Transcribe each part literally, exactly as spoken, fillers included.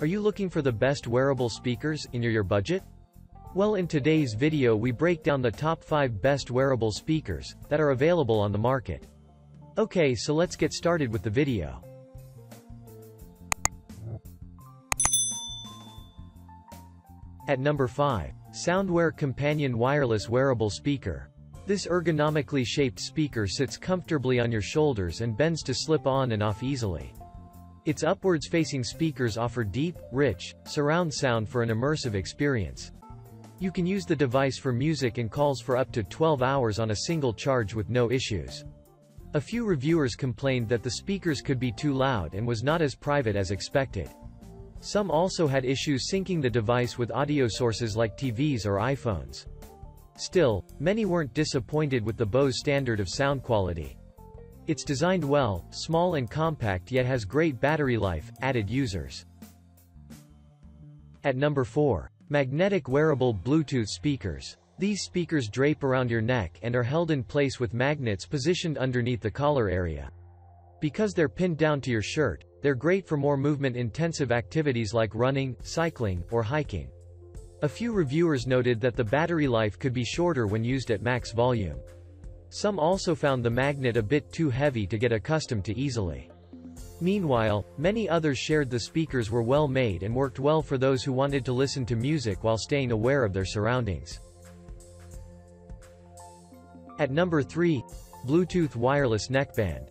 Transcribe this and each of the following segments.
Are you looking for the best wearable speakers in your budget? Well, in today's video we break down the top five best wearable speakers that are available on the market. Okay, so let's get started with the video. At number five, Soundwear Companion Wireless Wearable Speaker. This ergonomically shaped speaker sits comfortably on your shoulders and bends to slip on and off easily. Its upwards-facing speakers offer deep, rich, surround sound for an immersive experience. You can use the device for music and calls for up to twelve hours on a single charge with no issues. A few reviewers complained that the speakers could be too loud and was not as private as expected. Some also had issues syncing the device with audio sources like T Vs or iPhones. Still, many weren't disappointed with the Bose standard of sound quality. It's designed well, small and compact, yet has great battery life, added users. At number four. Magnetic Wearable Bluetooth Speakers. These speakers drape around your neck and are held in place with magnets positioned underneath the collar area. Because they're pinned down to your shirt, they're great for more movement-intensive activities like running, cycling, or hiking. A few reviewers noted that the battery life could be shorter when used at max volume. Some also found the magnet a bit too heavy to get accustomed to easily. Meanwhile, many others shared the speakers were well made and worked well for those who wanted to listen to music while staying aware of their surroundings. At number three, Bluetooth Wireless Neckband.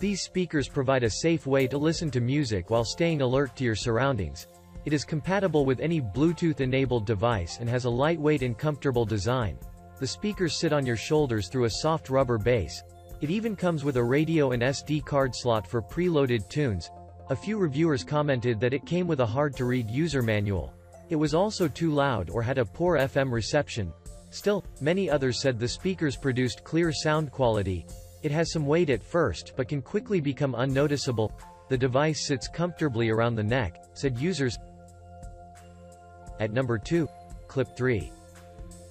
These speakers provide a safe way to listen to music while staying alert to your surroundings. It is compatible with any Bluetooth-enabled device and has a lightweight and comfortable design. The speakers sit on your shoulders through a soft rubber base. It even comes with a radio and S D card slot for preloaded tunes. A few reviewers commented that it came with a hard-to-read user manual. It was also too loud or had a poor F M reception. Still, many others said the speakers produced clear sound quality. It has some weight at first but can quickly become unnoticeable. The device sits comfortably around the neck, said users. At number two. Clip three.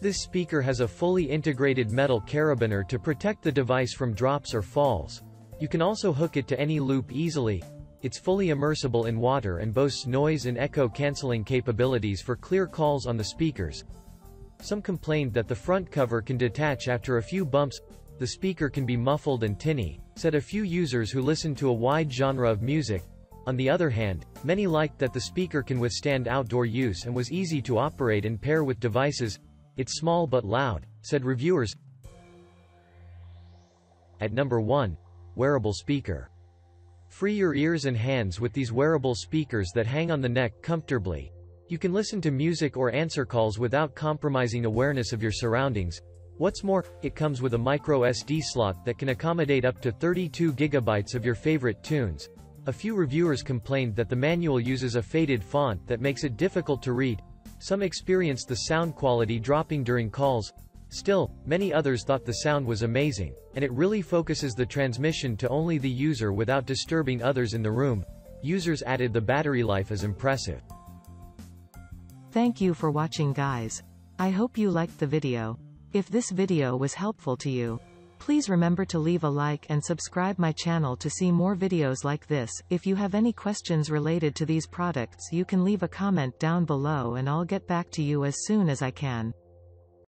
This speaker has a fully integrated metal carabiner to protect the device from drops or falls. You can also hook it to any loop easily. It's fully immersible in water and boasts noise and echo cancelling capabilities for clear calls on the speakers. Some complained that the front cover can detach after a few bumps. The speaker can be muffled and tinny, said a few users who listen to a wide genre of music. On the other hand, many liked that the speaker can withstand outdoor use and was easy to operate and pair with devices. It's small but loud, said reviewers. At number one. Wearable Speaker. Free your ears and hands with these wearable speakers that hang on the neck comfortably. You can listen to music or answer calls without compromising awareness of your surroundings. What's more, it comes with a micro S D slot that can accommodate up to thirty-two gigabytes of your favorite tunes. A few reviewers complained that the manual uses a faded font that makes it difficult to read. Some experienced the sound quality dropping during calls. Still, many others thought the sound was amazing, and it really focuses the transmission to only the user without disturbing others in the room. Users added the battery life is impressive. Thank you for watching, guys. I hope you liked the video. If this video was helpful to you, please remember to leave a like and subscribe my channel to see more videos like this. If you have any questions related to these products, you can leave a comment down below and I'll get back to you as soon as I can.